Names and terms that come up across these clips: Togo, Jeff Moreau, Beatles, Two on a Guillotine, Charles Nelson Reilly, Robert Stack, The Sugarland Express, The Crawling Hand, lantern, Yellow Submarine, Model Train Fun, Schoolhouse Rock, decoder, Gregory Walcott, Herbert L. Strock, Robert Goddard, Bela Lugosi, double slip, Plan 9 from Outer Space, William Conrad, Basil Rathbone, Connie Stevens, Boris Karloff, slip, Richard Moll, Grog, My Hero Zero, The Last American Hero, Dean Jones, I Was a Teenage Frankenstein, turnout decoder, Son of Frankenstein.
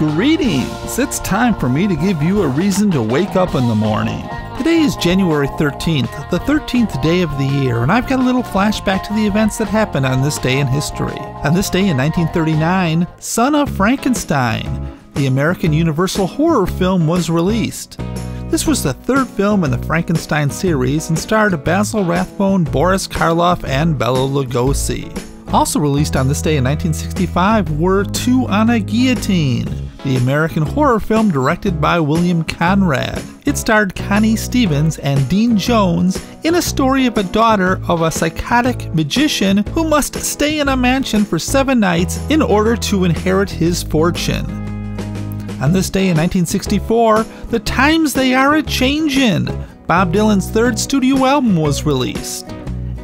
Greetings! It's time for me to give you a reason to wake up in the morning. Today is January 13th, the 13th day of the year, and I've got a little flashback to the events that happened on this day in history. On this day in 1939, Son of Frankenstein, the American Universal horror film, was released. This was the third film in the Frankenstein series and starred Basil Rathbone, Boris Karloff, and Bela Lugosi. Also released on this day in 1965 were Two on a Guillotine, the American horror film directed by William Conrad. It starred Connie Stevens and Dean Jones in a story of a daughter of a psychotic magician who must stay in a mansion for 7 nights in order to inherit his fortune. On this day in 1964, The Times They Are A-Changin', Bob Dylan's third studio album, was released.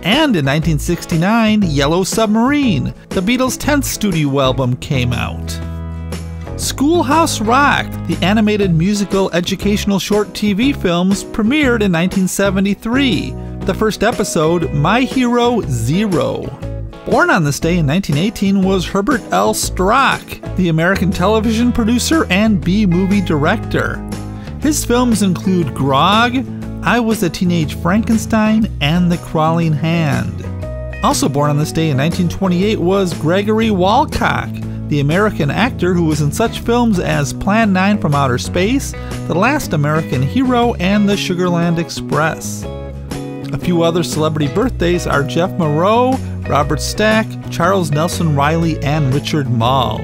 And in 1969, Yellow Submarine, the Beatles' 10th studio album, came out. Schoolhouse Rock, the animated musical educational short TV films, premiered in 1973. The first episode, My Hero Zero. Born on this day in 1918 was Herbert L. Strock, the American television producer and B-movie director. His films include Grog, I Was a Teenage Frankenstein, and The Crawling Hand. Also born on this day in 1928 was Gregory Walcott, the American actor who was in such films as Plan 9 from Outer Space, The Last American Hero, and The Sugarland Express. A few other celebrity birthdays are Jeff Moreau, Robert Stack, Charles Nelson Reilly, and Richard Moll.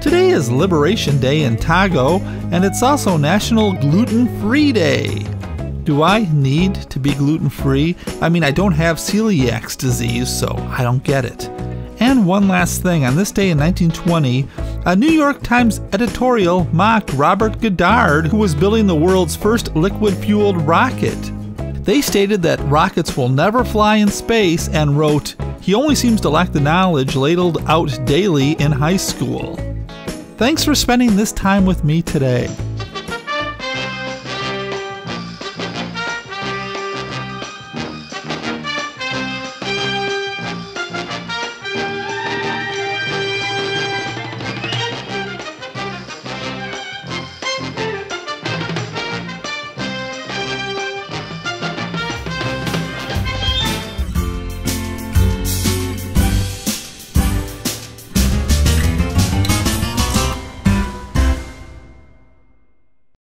Today is Liberation Day in Togo, and it's also National Gluten-Free Day. Do I need to be gluten-free? I mean, I don't have celiac disease, so I don't get it. And one last thing, on this day in 1920, a New York Times editorial mocked Robert Goddard, who was building the world's first liquid-fueled rocket. They stated that rockets will never fly in space and wrote, "He only seems to lack the knowledge ladled out daily in high school." Thanks for spending this time with me today.